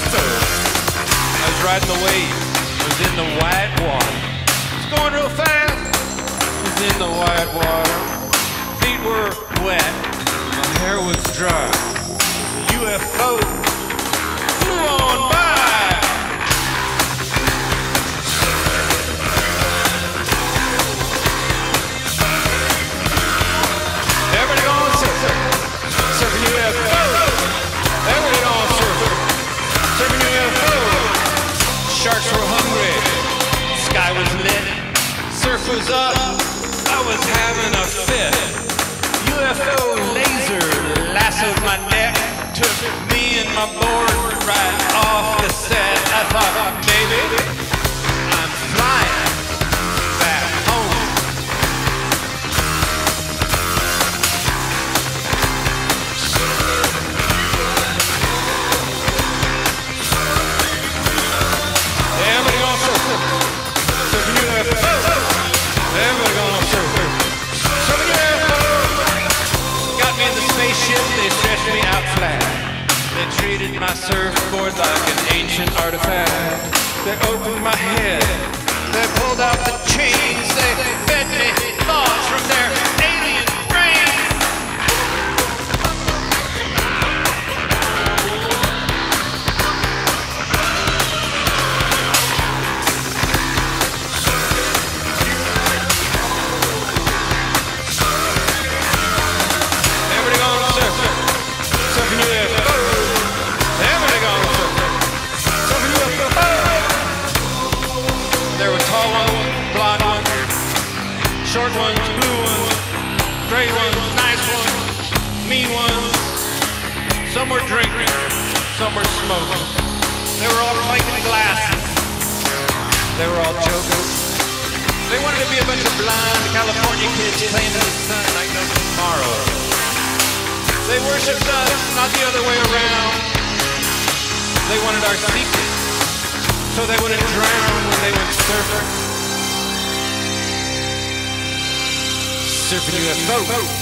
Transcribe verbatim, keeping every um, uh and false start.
faster. I was riding the wave. I was in the white water. It's going real fast. I was in the white water. Feet were wet. My hair was dry. U F O flew on by. Sharks were hungry, sky was lit, surf was up, I was having a fit. U F O laser lassoed my neck, took me and my board right off the set. I thought, maybe I'm flying back home. They stretched me out flat. They treated my surfboard like an ancient artifact. They opened my head. They pulled out the chains. They fed me thoughts from their alien brains. Short ones, blue ones, gray ones, nice ones, mean ones. Some were drinking, some were smoking. They were all breaking glasses. They were all jokers. They wanted to be a bunch of blind California kids playing in the sun like no tomorrow. They worshipped us, not the other way around. They wanted our secrets, so they wouldn't drown when they went surfing. Surfing U F O.